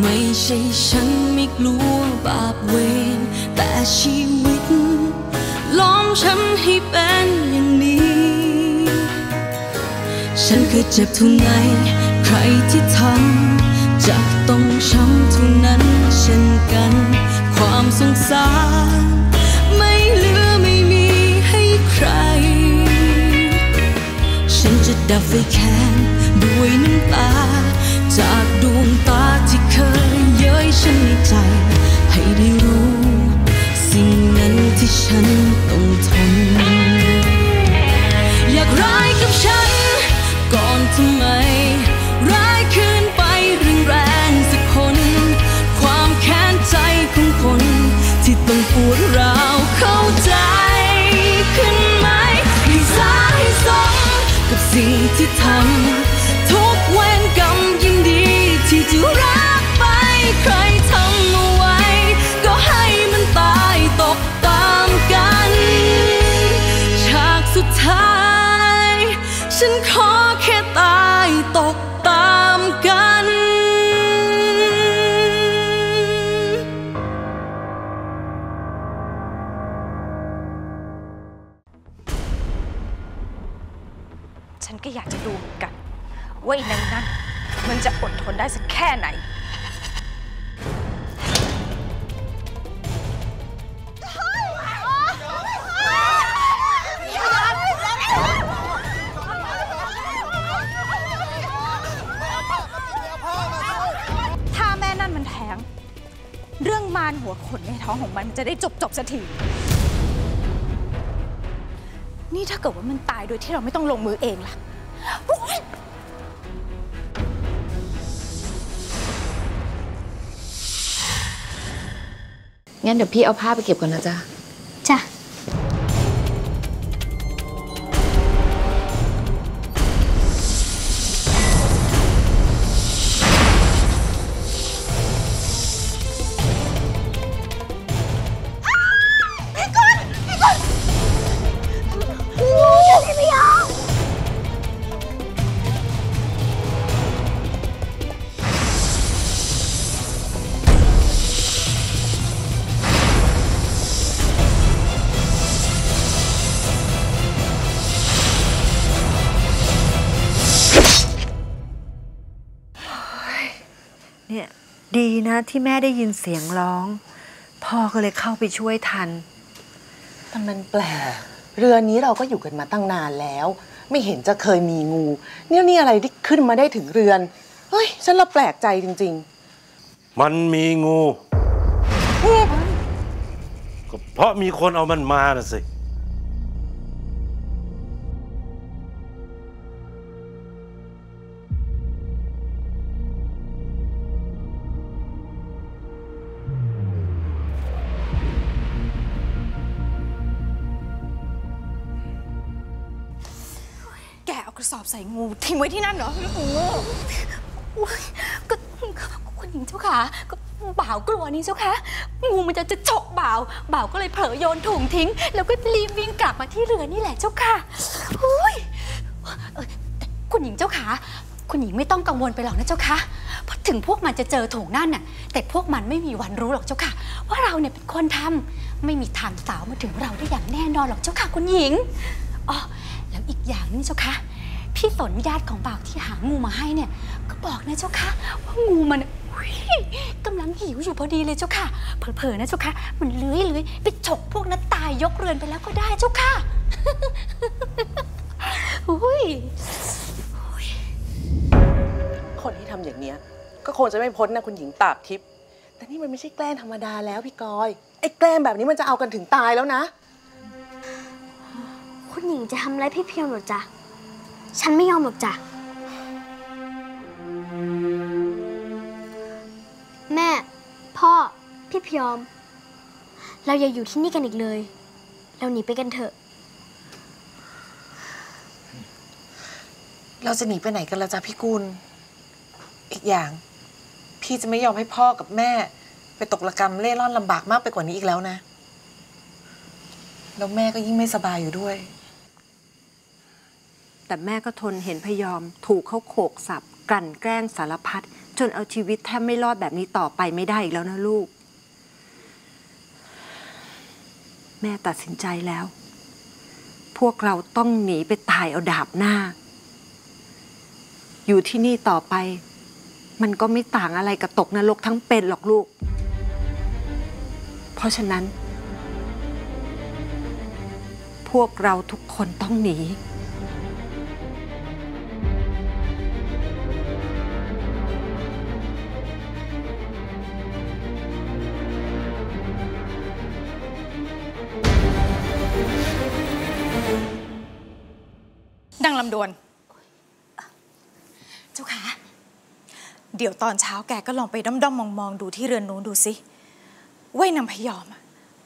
ไม่ใช่ฉันไม่กลัวบาปเวรแต่ชีวิตล้อมฉันให้เป็นอย่างนี้ฉันเคยเจ็บเท่าไหร่ใครที่ทำจะต้องช้ำเท่านั้นเช่นกันความสงสารไม่เหลือไม่มีให้ใครฉันจะดับไฟแค้นด้วยน้ำตาจากดวงตาที่เคยเย้ยฉันในใจให้ได้รู้สิ่งนั้นที่ฉันต้องทนอยากร้ายกับฉันก่อนทำไมร้ายคืนไปเรื่องแรงสักคนความแค้นใจของคนที่ต้องปวดร้าวเข้าใจขึ้นไหมให้สาให้สมกับสิ่งที่ทำทุกเวรกรรมยิ่งดีที่จะรักไปใครทำเอาไว้ก็ให้มันตายตกตามกันฉากสุดท้ายฉันขอแค่ตายตกตามกันฉันก็อยากจะดูเหมือนกันว่าไอ้นั่นมันจะอดทนได้สักแค่ไหนถ้าแม่นั่นมันแท้งเรื่องมารหัวขนในท้องของมันจะได้จบสักทีนี่ถ้าเกิดว่ามันตายโดยที่เราไม่ต้องลงมือเองล่ะงั้นเดี๋ยวพี่เอาผ้าไปเก็บก่อนนะจ๊ะจ้ะดีนะที่แม่ได้ยินเสียงร้องพ่อก็เลยเข้าไปช่วยทันแต่มันแปลกเรือนี้เราก็อยู่กันมาตั้งนานแล้วไม่เห็นจะเคยมีงูนี่อะไรที่ขึ้นมาได้ถึงเรือนเฮ้ยฉันละแปลกใจจริงๆมันมีงูก็เพราะมีคนเอามันมานะสิสอบใส่งูทิ้งไว้ที่นั่นเหรอก็คุณหญิงเจ้าค่ะก็บ่าวกลัวนี่เจ้าค่ะงูมันจะฉกบ่าวก็เลยเผลอโยนถุงทิ้งแล้วก็รีบวิ่งกลับมาที่เรือนี่แหละเจ้าค่ะคุณหญิงเจ้าค่ะคุณหญิงไม่ต้องกังวลไปหรอกนะเจ้าค่ะเพราะถึงพวกมันจะเจอถุงนั่นน่ะแต่พวกมันไม่มีวันรู้หรอกเจ้าค่ะว่าเราเนี่ยเป็นคนทำไม่มีทางสาวมาถึงเราได้อย่างแน่นอนหรอกเจ้าค่ะคุณหญิงอ๋อแล้วอีกอย่างนี่เจ้าค่ะพี่สนญาติของบ่าวที่หางูมาให้เนี่ยก็บอกนะเจ้าค่ะว่างูมันกำลังหิวอยู่พอดีเลยเจ้าค่ะเผลอๆนะเจ้าค่ะมันเลื้อยไปฉกพวกนั้นตายยกเรือนไปแล้วก็ได้เจ้าค่ะคนที่ทำอย่างเนี้ยก็คงจะไม่พ้นนะคุณหญิงตาบทิพย์แต่นี่มันไม่ใช่แกล้งธรรมดาแล้วพี่กอยไอ้แกล้งแบบนี้มันจะเอากันถึงตายแล้วนะคุณหญิงจะทำอะไรพี่เพียวหรอจ๊ะฉันไม่ยอมหรอกจ้ะแม่พ่อพี่พยอมเราอย่าอยู่ที่นี่กันอีกเลยเราหนีไปกันเถอะเราจะหนีไปไหนกันล่ะจ๊ะพี่กุลอีกอย่างพี่จะไม่ยอมให้พ่อกับแม่ไปตกระกรรมเล่ร่อนลำบากมากไปกว่านี้อีกแล้วนะแล้วแม่ก็ยิ่งไม่สบายอยู่ด้วยแต่แม่ก็ทนเห็นพยอมถูกเขาโขกสับกลั่นแกล้งสารพัด จนเอาชีวิตแทบไม่รอดแบบนี้ต่อไปไม่ได้อีกแล้วนะลูกแม่ตัดสินใจแล้วพวกเราต้องหนีไปตายเอาดาบหน้าอยู่ที่นี่ต่อไปมันก็ไม่ต่างอะไรกับตกนรกทั้งเป็นหรอกลูกเพราะฉะนั้นพวกเราทุกคนต้องหนีดังลำดวนเจ้าค่ะเดี๋ยวตอนเช้าแกก็ลองไปด้อมๆมองๆดูที่เรือนนู้นดูสิว่ายนางพยอม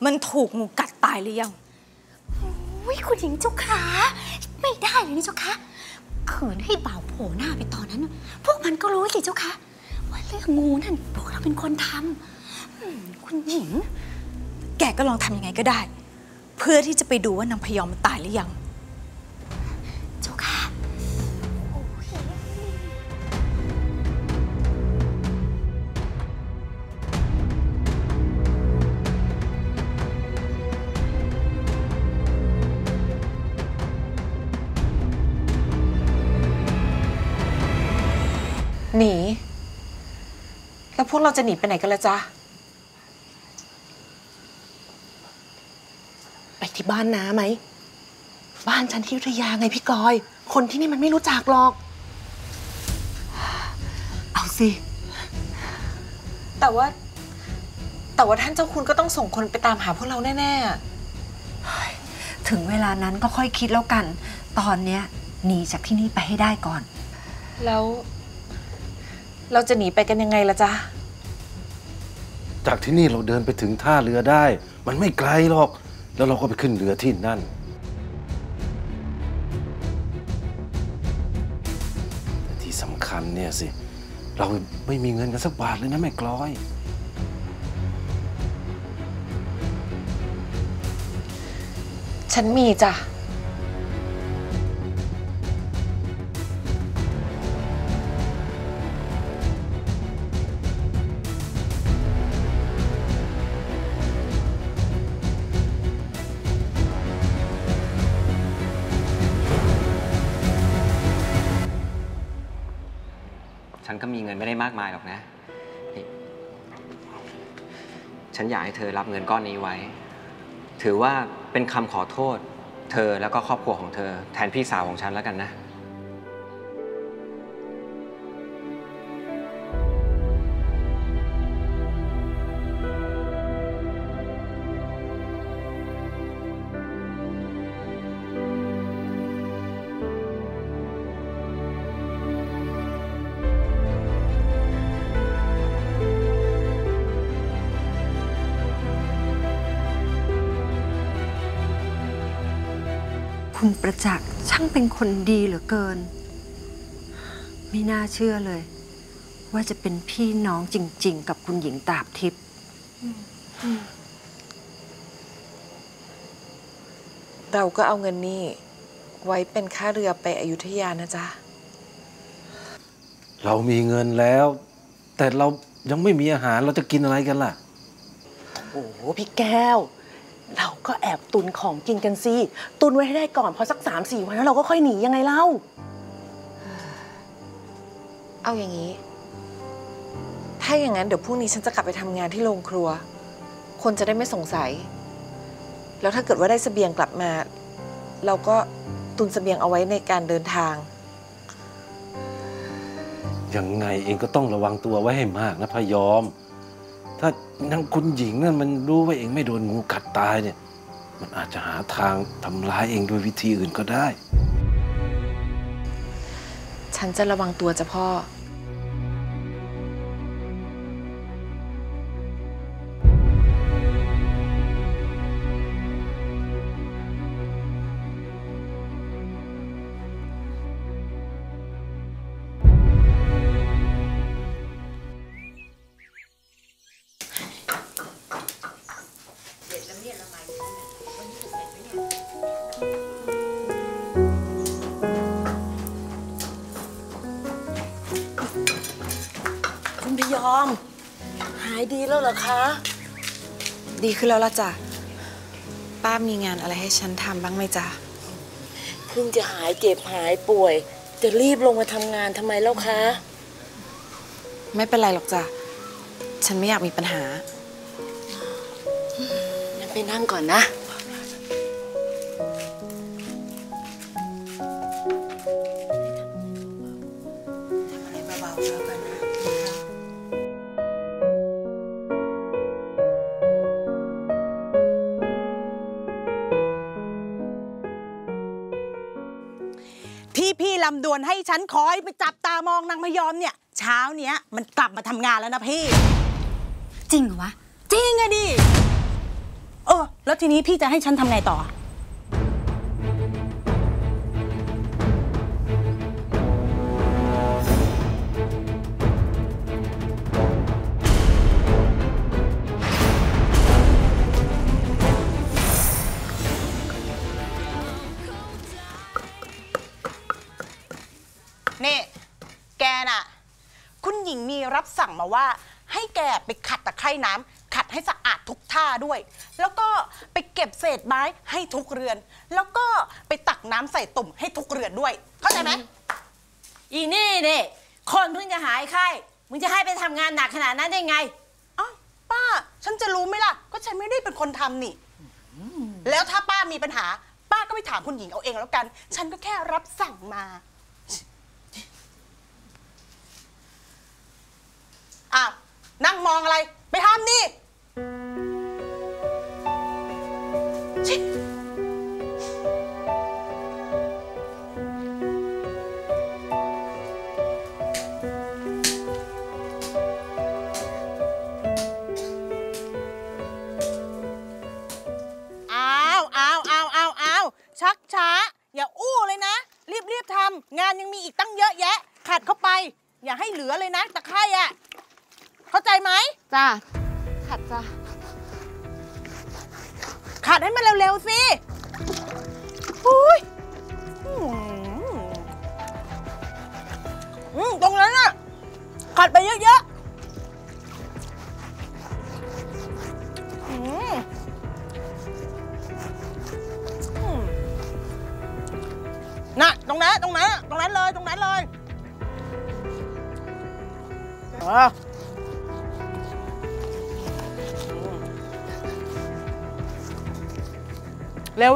มันถูกงูกัดตายหรือยังคุณหญิงเจ้าค่ะไม่ได้เลยนี่เจ้าค่ะขืนให้บ่าวโผล่หน้าไปตอนนั้นพวกมันก็รู้สิเจ้าค่ะว่าเรื่องงูนั่นพวกเราเป็นคนทำคุณหญิงแกก็ลองทำยังไงก็ได้เพื่อที่จะไปดูว่านางพยอมมันตายหรือยังหนีแล้วพวกเราจะหนีไปไหนกันล่ะจ๊ะไปที่บ้านน้าไหมบ้านฉันที่อยุธยาไงพี่กอยคนที่นี่มันไม่รู้จักหรอกเอาสิแต่ว่าท่านเจ้าคุณก็ต้องส่งคนไปตามหาพวกเราแน่ๆถึงเวลานั้นก็ค่อยคิดแล้วกันตอนเนี้ยหนีจากที่นี่ไปให้ได้ก่อนแล้วเราจะหนีไปกันยังไงล่ะจ๊ะจากที่นี่เราเดินไปถึงท่าเรือได้มันไม่ไกลหรอกแล้วเราก็ไปขึ้นเรือที่นั่นแต่ที่สำคัญเนี่ยสิเราไม่มีเงินกันสักบาทเลยนะแม่กลอยฉันมีจ้ะฉันก็มีเงินไม่ได้มากมายหรอกนะฉันอยากให้เธอรับเงินก้อนนี้ไว้ถือว่าเป็นคำขอโทษเธอแล้วก็ครอบครัวของเธอแทนพี่สาวของฉันแล้วกันนะคุณประจักษ์ช่างเป็นคนดีเหลือเกินไม่น่าเชื่อเลยว่าจะเป็นพี่น้องจริงๆกับคุณหญิงตราบทิพย์เราก็เอาเงินนี้ไว้เป็นค่าเรือไปอยุธยานะจ๊ะเรามีเงินแล้วแต่เรายังไม่มีอาหารเราจะกินอะไรกันล่ะโอ้โหพี่แก้วเราก็แอบตุนของกินกันสิตุนไว้ให้ได้ก่อนพอสัก 3-4 วันแล้วเราก็ค่อยหนียังไงเล่าเอาอย่างนี้ถ้าอย่างนั้นเดี๋ยวพรุ่งนี้ฉันจะกลับไปทำงานที่โรงครัวคนจะได้ไม่สงสัยแล้วถ้าเกิดว่าได้เสบียงกลับมาเราก็ตุนเสบียงเอาไว้ในการเดินทางยังไงเองก็ต้องระวังตัวไว้ให้มากนะพยอมถ้านางคุณหญิงนั่นมันรู้ว่าเองไม่โดนงูกัดตายเนี่ยมันอาจจะหาทางทำร้ายเองด้วยวิธีอื่นก็ได้ฉันจะระวังตัวจ้ะพ่อ อมหายดีแล้วเหรอคะดีขึ้นแล้วล่ะจ้ะป้ามีงานอะไรให้ฉันทำบ้างไหมจ๊ะเพิ่งจะหายเจ็บหายป่วยจะรีบลงมาทำงานทำไมแล้วคะไม่เป็นไรหรอกจ้ะฉันไม่อยากมีปัญหางั้นไปนั่งก่อนนะพี่ลำดวนให้ฉันคอยไปจับตามองนางพยอมเนี่ยเช้าเนี้ยมันกลับมาทำงานแล้วนะพี่จริงเหรอวะจริงอะดิแล้วทีนี้พี่จะให้ฉันทำไงต่อนี่แกน่ะคุณหญิงมีรับสั่งมาว่าให้แกไปขัดตะไคร่น้ำขัดให้สะอาดทุกท่าด้วยแล้วก็ไปเก็บเศษไม้ให้ทุกเรือนแล้วก็ไปตักน้ำใส่ตุ่มให้ทุกเรือนด้วยเข้าใจไหมอีนี่เนี่ยคนเพิ่งจะหายไข้มึงจะให้ไปทำงานหนักขนาดนั้นได้ไงอ้าวป้าฉันจะรู้ไหมล่ะก็ฉันไม่ได้เป็นคนทำนี่แล้วถ้าป้ามีปัญหาป้าก็ไปถามคุณหญิงเอาเองแล้วกันฉันก็แค่รับสั่งมานั่งมองอะไรไปทำนี่ชิอ้าวชักช้าอย่าอู้เลยนะรีบทำงานยังมีอีกตั้งเยอะแยะขัดเข้าไปอย่าให้เหลือเลยนะตะไคร่อะเข้าใจไหมจ้าขัดจ้าขัดให้มันเร็วๆสิอุ้ยตรงนั้นน่ะขัดไปเยอะๆน่ะตรงนั้นเลย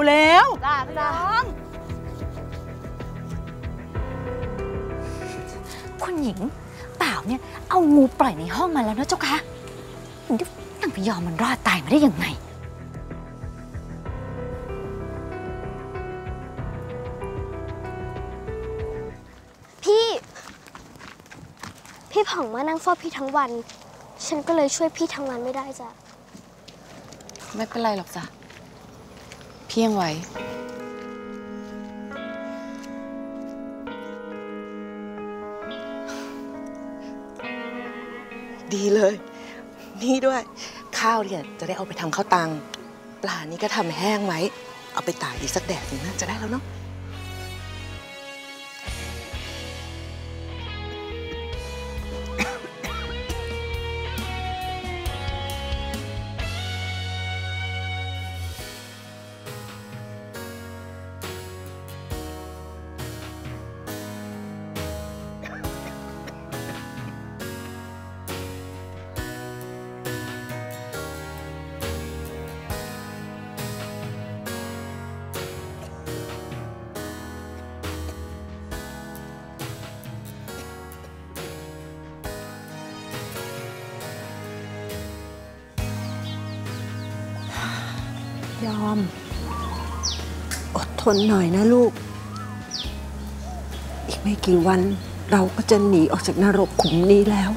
เร็วจ้าจ้าคุณหญิงเปล่าเนี่ยเอางูปล่อยในห้องมาแล้วนะเจ้าคะนางพยอมมันรอดตายมาได้ยังไงพี่ผ่องมานั่งเฝ้าพี่ทั้งวันฉันก็เลยช่วยพี่ทำงานไม่ได้จ้ะไม่เป็นไรหรอกจ้ะพี่ยังไหวดีเลยนี่ด้วยข้าวเนี่ยจะได้เอาไปทำข้าวตังปลานี้ก็ทำแห้งไว้เอาไปตากอีกสักแดดนึงน่าจะได้แล้วเนาะยอมอดทนหน่อยนะลูกอีกไม่กี่วันเราก็จะหนีออกจากนรกขุมนี้แล้ว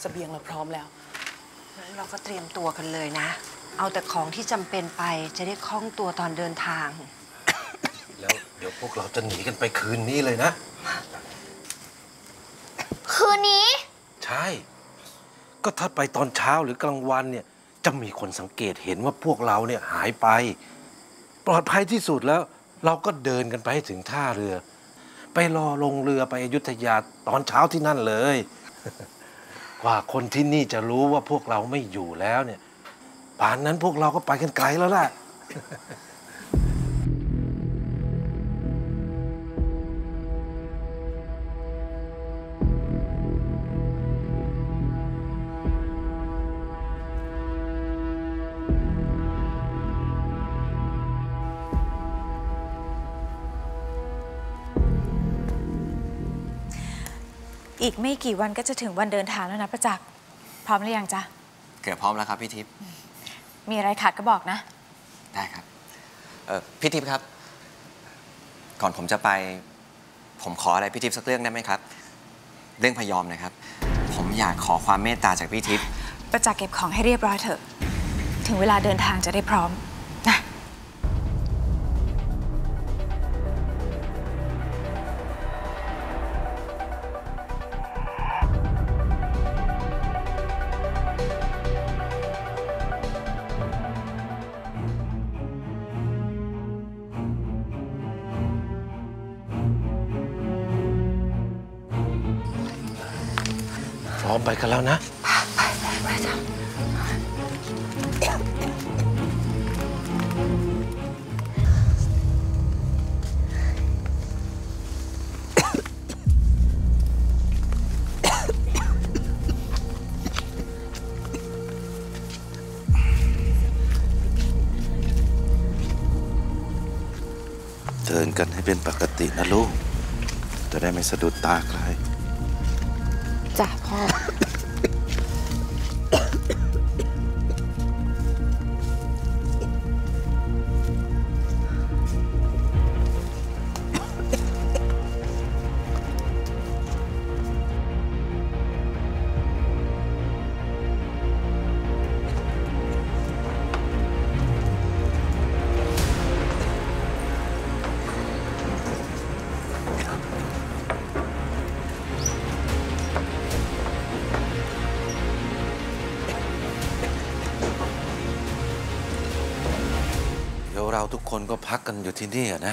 เสบียงเราพร้อมแล้วงั้นเราก็เตรียมตัวกันเลยนะเอาแต่ของที่จำเป็นไปจะได้คล่องตัวตอนเดินทาง แล้วเดี๋ยวพวกเราจะหนีกันไปคืนนี้เลยนะคืนนี้ใช่ก็ถ้าไปตอนเช้าหรือกลางวันเนี่ยจะมีคนสังเกตเห็นว่าพวกเราเนี่ยหายไปปลอดภัยที่สุดแล้วเราก็เดินกันไปถึงท่าเรือไปรอลงเรือไปอยุธยาตอนเช้าที่นั่นเลยกว่าคนที่นี่จะรู้ว่าพวกเราไม่อยู่แล้วเนี่ยป่านนั้นพวกเราก็ไปกันไกลแล้วล่ะอีกไม่กี่วันก็จะถึงวันเดินทางแล้วนะประจักษ์พร้อมหรือยังจ๊ะเกือบพร้อมแล้วครับพี่ทิพย์มีอะไรขาดก็บอกนะได้ครับพี่ทิพย์ครับก่อนผมจะไปผมขออะไรพี่ทิพย์สักเรื่องได้ไหมครับเรื่องพยอมนะครับผมอยากขอความเมตตาจากพี่ทิพย์ประจักษ์เก็บของให้เรียบร้อยเถอะถึงเวลาเดินทางจะได้พร้อมนะไปกันแล้วนะไปจ้ะเดินกันให้เป็นปกตินะลูกจะได้ไม่สะดุดตาใครจ้ะพ่อเราทุกคนก็พักกันอยู่ที่นี่นะ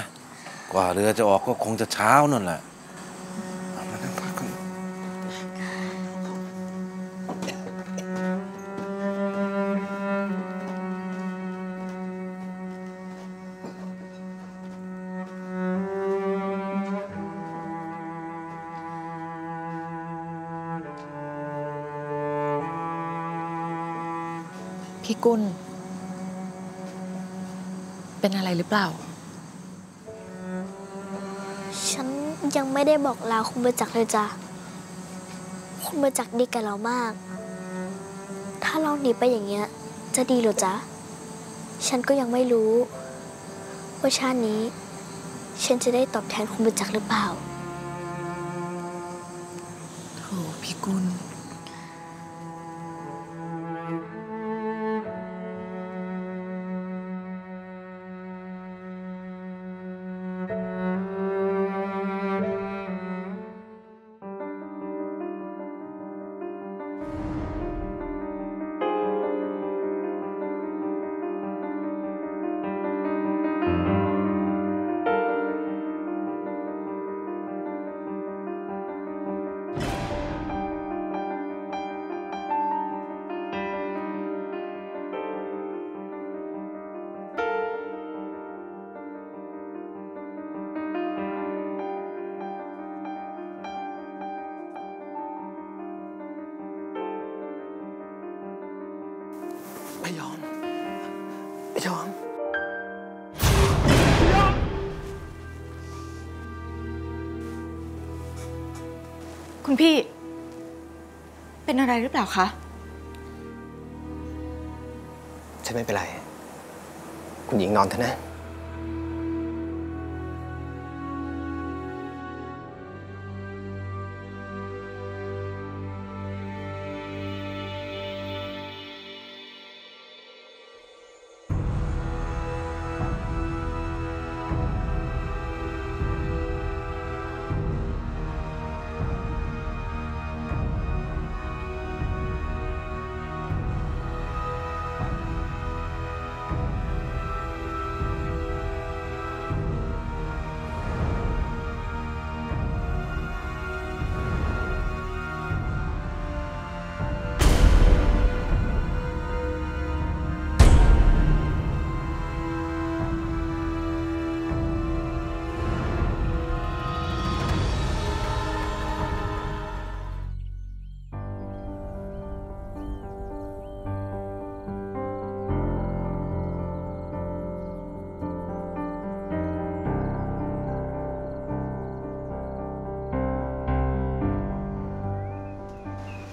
กว่าเรือจะออกก็คงจะเช้านั่นแหละพี่กุลเป็นอะไรหรือเปล่าฉันยังไม่ได้บอกลาคุณประจักษ์เลยจ้ะคุณประจักษ์ดีกับเรามากถ้าเราหนีไปอย่างเงี้ยจะดีหรือจ๊ะฉันก็ยังไม่รู้ว่าชาตินี้ฉันจะได้ตอบแทนคุณประจักษ์หรือเปล่าโธ่พี่กุลพยอมคุณพี่เป็นอะไรหรือเปล่าคะฉันไม่เป็นไรคุณหญิงนอนเถอะนะ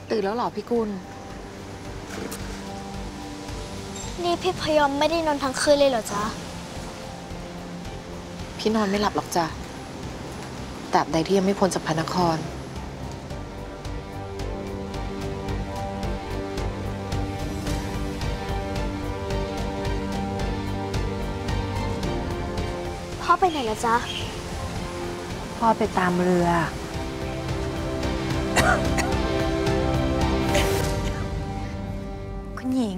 ตื่นแล้วหรอพี่กุลนี่พี่พยอมไม่ได้นอนทั้งคืนเลยเหรอจ๊ะพี่นอนไม่หลับหรอกจ้ะตราบใดที่ยังไม่พ้นจากพระนครพ่อไปไหนล่ะจ๊ะพ่อไปตามเรือ คุณหญิง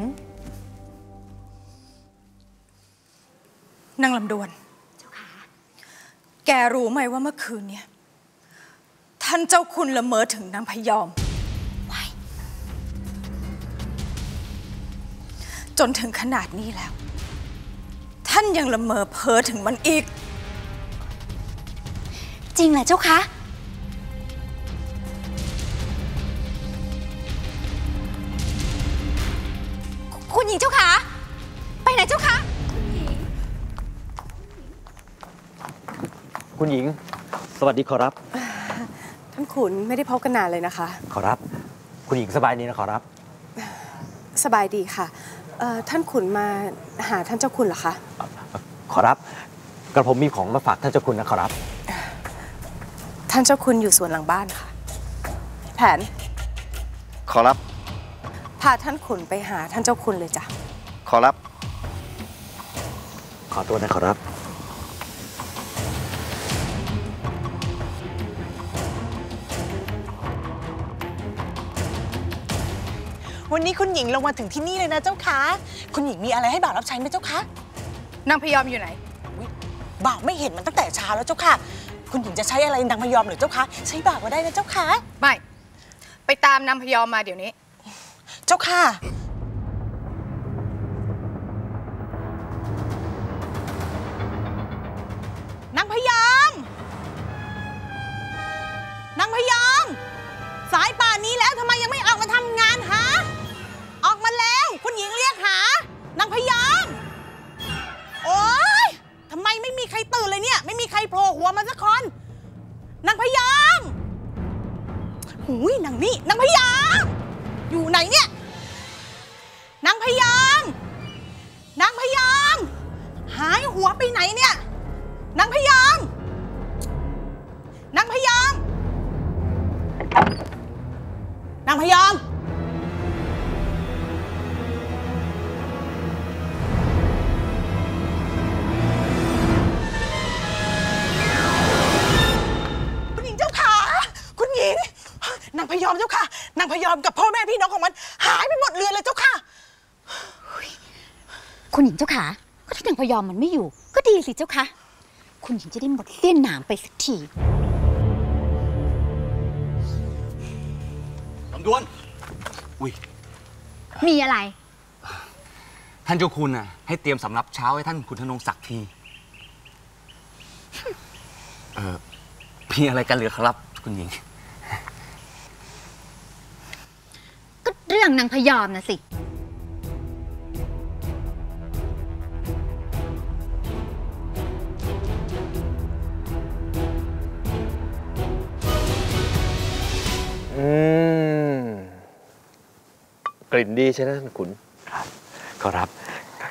นางลำดวนเจ้าค่ะแกรู้ไหมว่าเมื่อคืนเนี่ยท่านเจ้าคุณละเมอถึงนางพยอมจนถึงขนาดนี้แล้วท่านยังละเมอเพ้อถึงมันอีกจริงเหรอเจ้าคะคุณหญิงเจ้าคะไปไหนเจ้าคะคุณหญิงสวัสดีขอรับท่านขุนไม่ได้พบกันนานเลยนะคะขอรับคุณหญิงสบายดีนะขอรับสบายดีค่ะท่านขุนมาหาท่านเจ้าคุณเหรอคะขอรับกระผมมีของมาฝากท่านเจ้าคุณนะขอรับท่านเจ้าคุณอยู่สวนหลังบ้านค่ะแผนขอรับพาท่านขุนไปหาท่านเจ้าคุณเลยจ้ะขอรับขอตัวนะขอรับวันนี้คุณหญิงลงมาถึงที่นี่เลยนะเจ้าคะคุณหญิงมีอะไรให้บ่าวรับใช้ไหมเจ้าคะนางพยอมอยู่ไหนบ่าวไม่เห็นมันตั้งแต่เช้าแล้วเจ้าค่ะคุณหญิงจะใช้อะไรนางพยอมหรือเจ้าคะใช้บ่าวก็ได้นะเจ้าค่ะไม่ไปตามนางพยอมมาเดี๋ยวนี้เจ้าค่ะนางพยอมนางพยอมสายป่านนี้แล้วทำไมยังไม่ออกมาทำงานฮะออกมาแล้วคุณหญิงเรียกหานางพยอมโอ๊ยทำไมไม่มีใครตื่นเลยเนี่ยไม่มีใครโผล่หัวมาสักคนนางพยอมหูยนางนี่นางพยอมอยู่ไหนเนี่ยนางพยอมนางพยอมหายหัวไปไหนเนี่ยนางพยอมนางพยอมนางพยอมคุณหญิงเจ้าค่ะคุณหญิงนางพยอมเจ้าค่ะนางพยอมกับพ่อแม่พี่น้องของมันหายไปหมดเรือนเลยเจ้าค่ะคุณหญิงเจ้าค่ะก็ถ้านางพยอมมันไม่อยู่ก็ดีสิเจ้าค่ะคุณหญิงจะได้หมดเสี้ยนหนามไปสักทีดวนอุ้ยมีอะไรท่านเจ้าคุณน่ะให้เตรียมสำรับเช้าให้ท่านขุนธนงศักดิ์ทีมีอะไรกันเหลือครับคุณหญิงก็เรื่องนางพยอมนะสิกลิ่นดีใช่ไหมท่านขุนครับขอรับ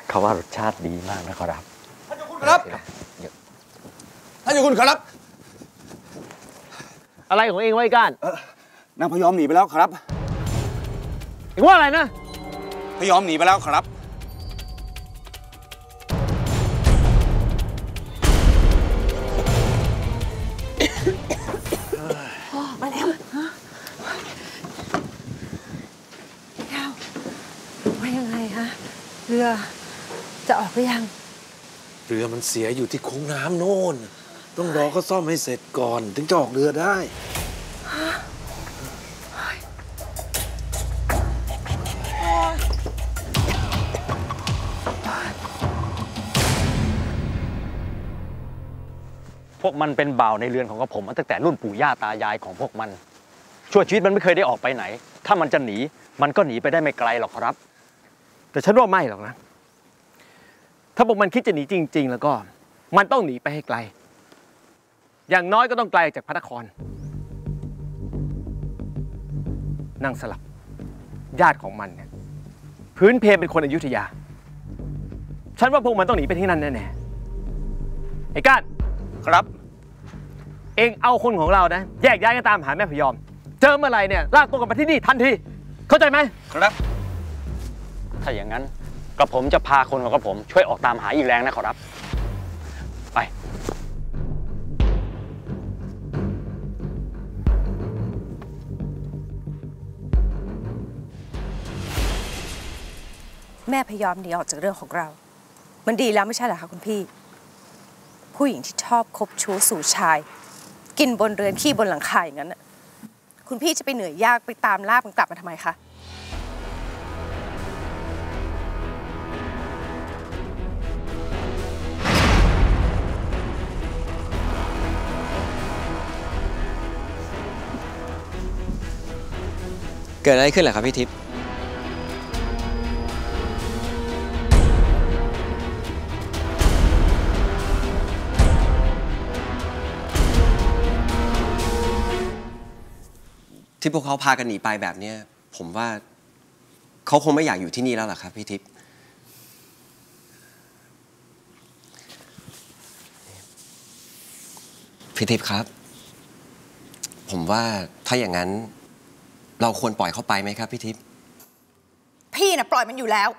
เขาว่ารสชาติดีมากนะขอรับท่านเจ้าคุณครับท่านเจ้าคุณครับอะไรของเองไว้กันนางพยอมหนีไปแล้วครับเองว่าอะไรนะพยอมหนีไปแล้วครับมาแล้วยังไงคะเรือจะออกไปยังเรือมันเสียอยู่ที่โค้งน้ำโน่นต้องรอเขาซ่อมให้เสร็จก่อนถึงจะออกเรือได้พวกมันเป็นบ่าวในเรือนของกระผมตั้งแต่รุ่นปู่ย่าตายายของพวกมันชั่วชีวิตมันไม่เคยได้ออกไปไหนถ้ามันจะหนีมันก็หนีไปได้ไม่ไกลหรอกครับแต่ฉันว่าไม่หรอกนะถ้าพวกมันคิดจะหนีจริงๆแล้วก็มันต้องหนีไปให้ไกลอย่างน้อยก็ต้องไกลจากพระนครนั่งสลับ ญาติของมันเนี่ยพื้นเพเป็นคนอยุธยาฉันว่าพวกมันต้องหนีไปที่นั่นแน่ๆไอ้ก้านครับเองเอาคนของเรานะแยกย้ายกันตามหาแม่พยอมเจอเมื่อไรเนี่ยลากตัวกันมาที่นี่ทันทีเข้าใจไหมครับถ้าอย่างนั้นกระผมจะพาคนของกระผมช่วยออกตามหาอีแรงนะขอรับไปแม่พยอมหนีออกจากเรื่องของเรามันดีแล้วไม่ใช่เหรอคะคุณพี่ผู้หญิงที่ชอบคบชู้สู่ชายกินบนเรือนขี้บนหลังคาอย่างนั้นคุณพี่จะไปเหนื่อยยากไปตามล่ามันกลับมาทำไมคะเกิดอะไรขึ้นเหรอครับพี่ทิพย์ที่พวกเขาพากันหนีไปแบบนี้ผมว่าเขาคงไม่อยากอยู่ที่นี่แล้วล่ะครับพี่ทิพย์พี่ทิพย์ครับผมว่าถ้าอย่างนั้นเราควรปล่อยเขาไปไหมครับพี่ทิพย์พี่นะปล่อยมันอยู่แล้ว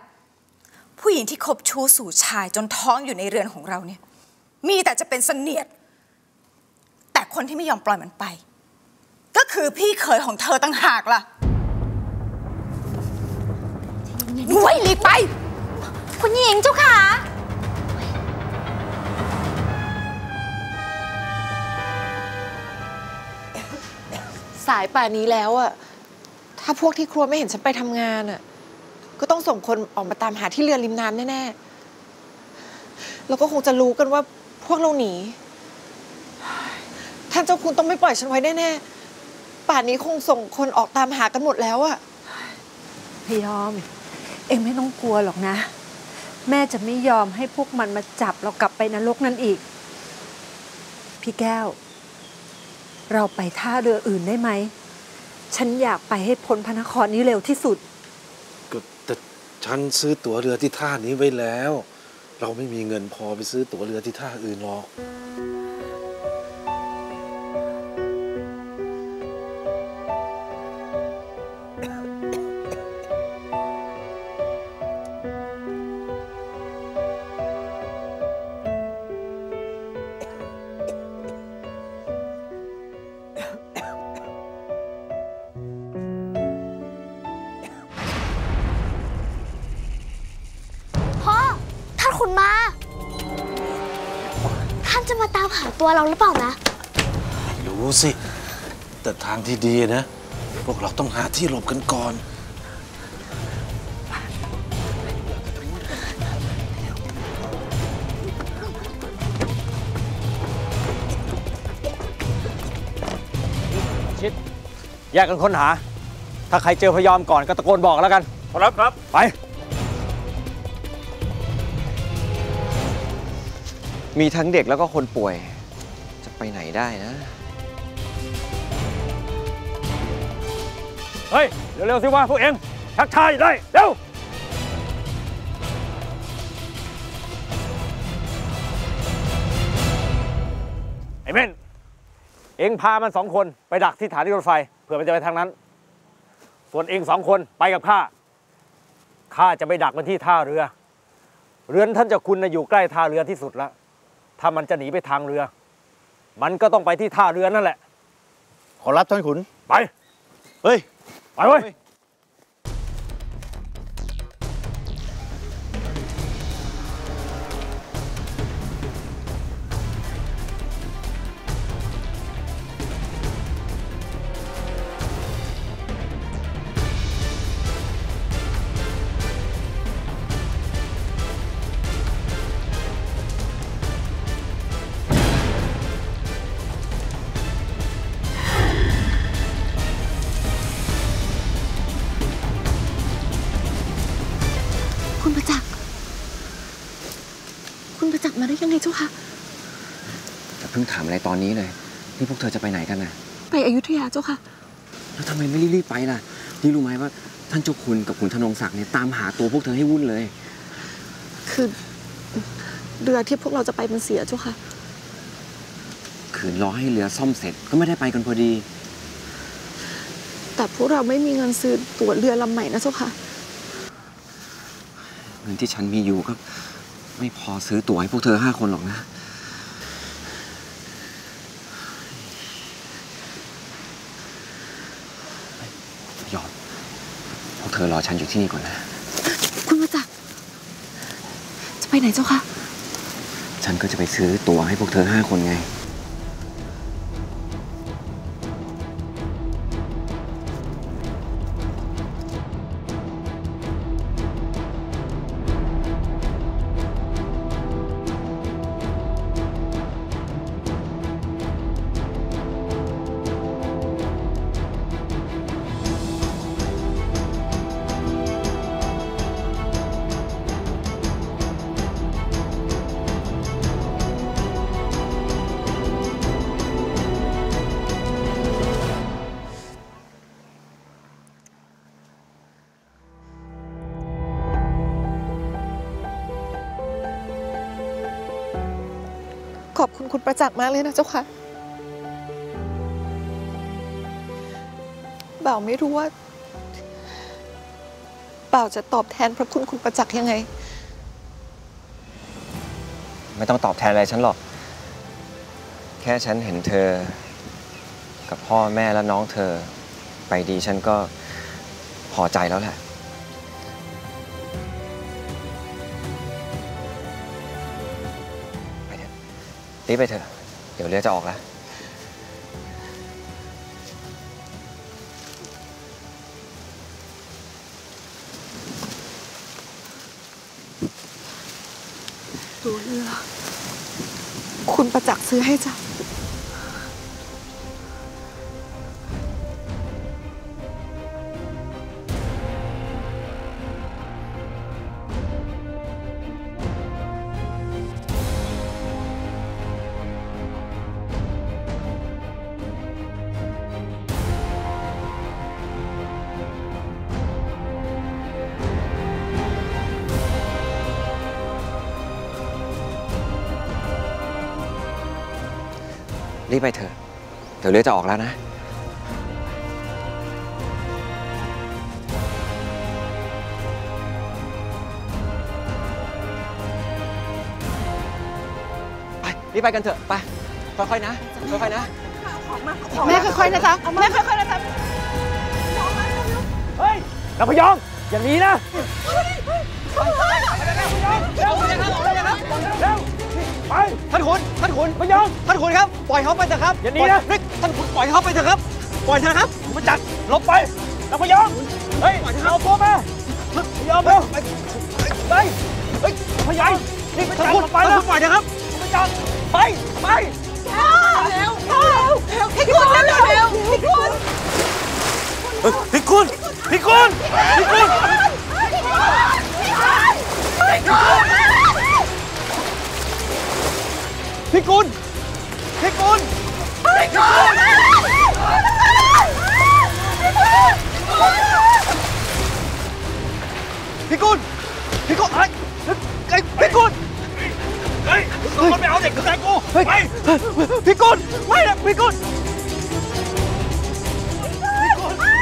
ผู้หญิงที่คบชู้สู่ชายจนท้องอยู่ในเรือนของเราเนี่ยมีแต่จะเป็นเสนียดแต่คนที่ไม่ยอมปล่อยมันไปก็คือพี่เขยของเธอต่างหากล่ะหนุ่ยหลีกไปคุณหญิงเจ้าค่ะสายป่านนี้แล้วอะถ้าพวกที่ครัวไม่เห็นฉันไปทำงานอะก็ต้องส่งคนออกมาตามหาที่เรือริมน้ำแน่ๆแล้วก็คงจะรู้กันว่าพวกเราหนีท่านเจ้าคุณต้องไม่ปล่อยฉันไว้แน่ๆป่านนี้คงส่งคนออกตามหากันหมดแล้วอะพยอมเองไม่ต้องกลัวหรอกนะแม่จะไม่ยอมให้พวกมันมาจับเรากลับไปนรกนั่นอีกพี่แก้วเราไปท่าเรืออื่นได้ไหมฉันอยากไปให้พ้นพระนครนี้เร็วที่สุดก็แต่ฉันซื้อตั๋วเรือที่ท่านี้ไว้แล้วเราไม่มีเงินพอไปซื้อตั๋วเรือที่ท่าอื่นหรอกตัวเราหรือเปล่านะรู้สิแต่ทางที่ดีนะพวกเราต้องหาที่หลบกันก่อนชิดแยกกันค้นหาถ้าใครเจอพยอมก่อนก็ตะโกนบอกแล้วกันขอรับครับไปมีทั้งเด็กแล้วก็คนป่วยไปไหนได้นะเฮ้ยเร็วๆสิว่าพวกเองทักทายได้เร็วไอ้เม่นเองพามันสองคนไปดักที่ฐานรถไฟเผื่อมันจะไปทางนั้นส่วนเองสองคนไปกับข้าจะไปดักมันที่ท่าเรือเรือนท่านเจ้าคุณอยู่ใกล้ท่าเรือที่สุดแล้วถ้ามันจะหนีไปทางเรือมันก็ต้องไปที่ท่าเรือนั่นแหละขอรับท่านขุนไปเฮ้ยไปเว้ยมาได้ยังไงเจ้าค่ะแต่เพิ่งถามอะไรตอนนี้เลยนี่พวกเธอจะไปไหนกันน่ะไปอยุธยาเจ้าค่ะแล้วทำไมไม่รีบไปล่ะนี่รู้ไหมว่า ท่านเจ้าคุณกับขุนธนงศักดิ์เนี่ยตามหาตัวพวกเธอให้วุ่นเลยคือเรือที่พวกเราจะไปมันเสียเจ้าค่ะขืนรอให้เรือซ่อมเสร็จก็ไม่ได้ไปกันพอดีแต่พวกเราไม่มีเงินซื้อตั๋วเรือลำใหม่นะเจ้าค่ะเงินที่ฉันมีอยู่ก็ไม่พอซื้อตั๋วให้พวกเธอ5 คนหรอกนะยอมพวกเธอรอฉันอยู่ที่นี่ก่อนนะคุณมาจากจะไปไหนเจ้าค่ะฉันก็จะไปซื้อตั๋วให้พวกเธอ5 คนไงขอบคุณคุณประจักษ์มากเลยนะเจ้าค่ะบ่าวไม่รู้ว่าบ่าวจะตอบแทนพระคุณคุณประจักษ์ยังไงไม่ต้องตอบแทนอะไรฉันหรอกแค่ฉันเห็นเธอกับพ่อแม่และน้องเธอไปดีฉันก็พอใจแล้วแหละรีบไปเถอะเดี๋ยวเรือจะออกแล้วตัวเรือคุณประจักษ์ซื้อให้จ้ะรีบไปเถอะเดี๋ยวเรือจะออกแล้วนะไปรีบไปกันเถอะไปค่อยๆนะค่อยๆนะแม่ค่อยๆนะจ๊ะแม่ค่อยๆนะจ๊ะเฮ้ยนพยองอย่างนี้นะไปท่านขุนพยองท่านขุนครับปล่อยเขาไปเถอะครับอย่างนี้นะท่านขุนปล่อยเขาไปเถอะครับปล่อยเถอะครับมาจัดลบไปแล้วพยองเฮ้ยเอาตัวมาพยองเร็วไปเฮ้ยพยองนี่ท่านขุนไปแล้วปล่อยเถอะครับมาจัดไปเร็วพี่ขุนเร็วพี่ขุนพี่กุลพี่กุลพี่กุลเฮ้ยมันไปเอาเด็กชายกูไปพี่กุลไม่นะพี่กุลพี่กุล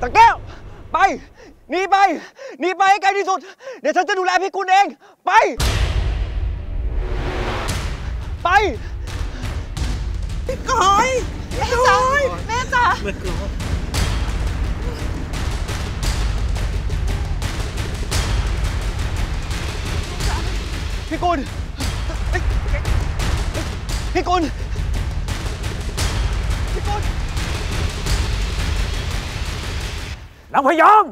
ตะแก้วไปหนีไปให้ไกลที่สุดเดี๋ยวฉันจะดูแลพี่กุลเองไปพี่ก้อยแม่จ๋าพี่กุลนางพยอง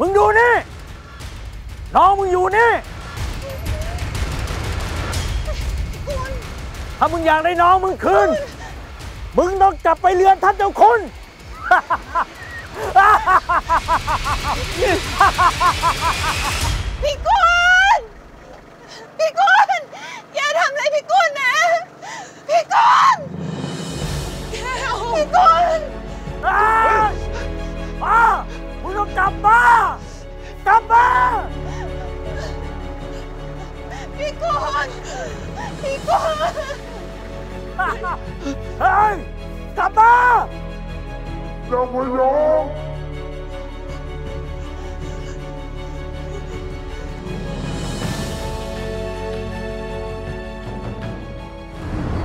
มึงดูนี่ น้องมึงอยู่นี่ถ้ามึงอยากได้น้องมึงคืนมึงต้องกลับไปเรือนท่านเจ้าคุณพี่กุลพี่กุลอย่าทำอะไรพี่กุลนะพี่กุลพี่กุลป้ามึงต้องกลับมากลับมาพี่กุลพี่กุลเฮ้ยกลับมาอย่าไปยอม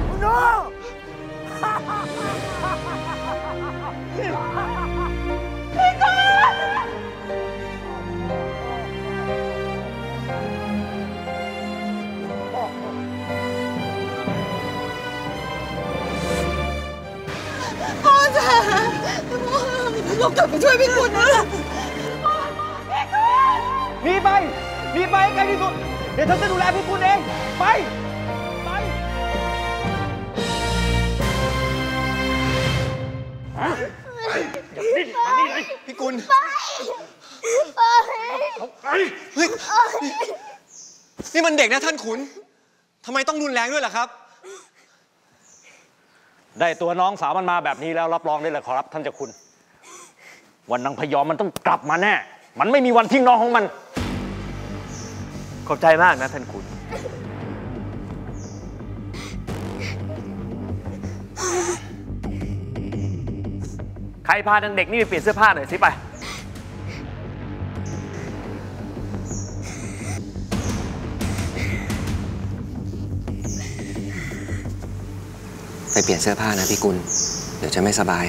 คุณน้องพี่กุลเรากลับไปช่วยพี่กุลนะพี่กุลหนีไปหนีไปไกลที่สุดเดี๋ยวเธอจะดูแลพี่กุลเองไปไปพี่กุลไปเฮ้ยนี่มันเด็กนะท่านขุนทำไมต้องรุนแรงด้วยล่ะครับได้ตัวน้องสาวมันมาแบบนี้แล้วรับรองได้เลยขอรับท่านเจ้าคุณวันนางพยอมมันต้องกลับมาแน่มันไม่มีวันทิ้งน้องของมันขอบใจมากนะท่านขุนใครพานางเด็กนี่ไปเปลี่ยนเสื้อผ้าหน่อยสิไปไปเปลี่ยนเสื้อผ้านะพี่กุลเดี๋ยวจะไม่สบาย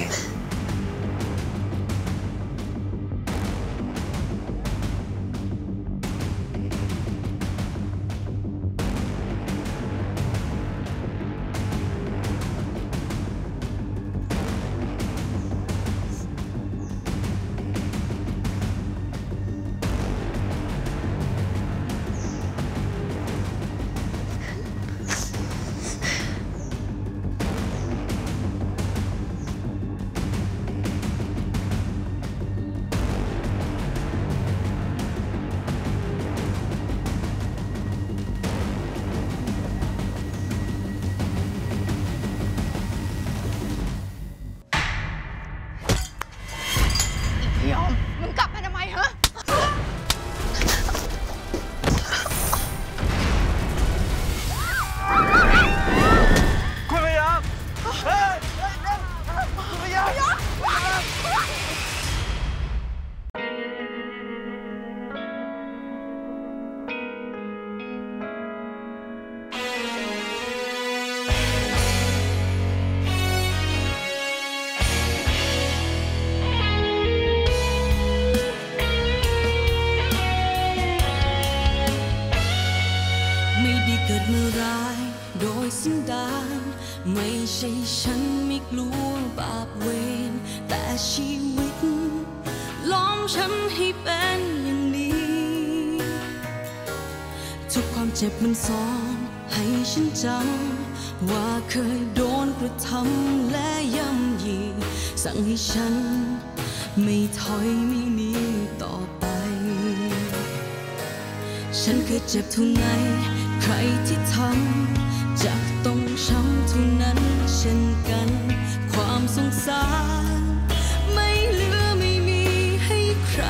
ไม่ใช่ฉันไม่กลัวบาปเวรแต่ชีวิตล้อมฉันให้เป็นอย่างนี้ทุกความเจ็บมันสอนให้ฉันจำว่าเคยโดนกระทำและย่ำยีสั่งให้ฉันไม่ถอยไม่หนีต่อไปฉันเคยเจ็บเท่าไหร่ใครที่ทำจะต้องช้ำเท่านั้นเช่นกันความสงสารไม่เหลือไม่มีให้ใคร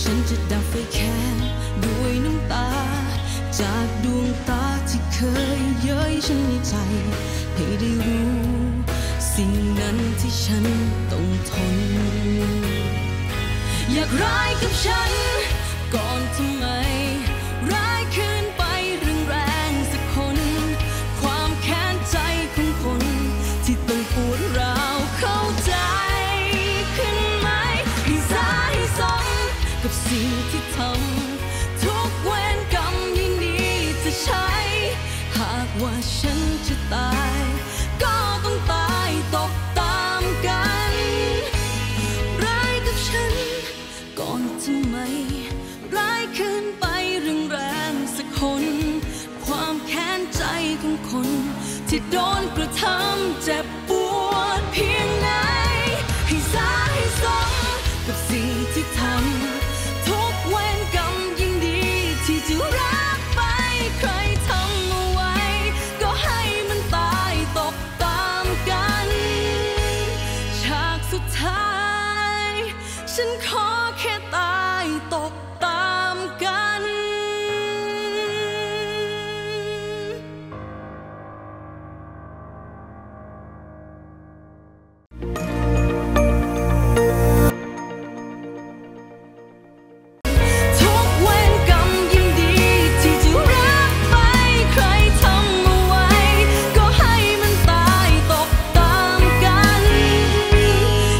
ฉันจะดับไฟแค้นด้วยน้ำตาจากดวงตาที่เคยเย้ยฉันในใจให้ได้รู้สิ่งนั้นที่ฉันต้องทนอยากร้ายกับฉันก่อนทำไมร้ายคืนไปที่ต้องปวดร้าวเข้าใจขึ้นไหมให้สายสมกับสิ่งที่ทำทุกเวรกรรมยินดีจะใช้หากว่าฉันจะตายก็ต้องตายตกตามกันร้ายกับฉันก่อนทำไม ทำเจ็บปวดเพียงไหนให้สาให้สมกับสิ่งที่ทำทุกเวรกรรมยิ่งดีที่จะรักไปใครทำเอาไว้ก็ให้มันตายตกตามกันฉากสุดท้ายฉันขอ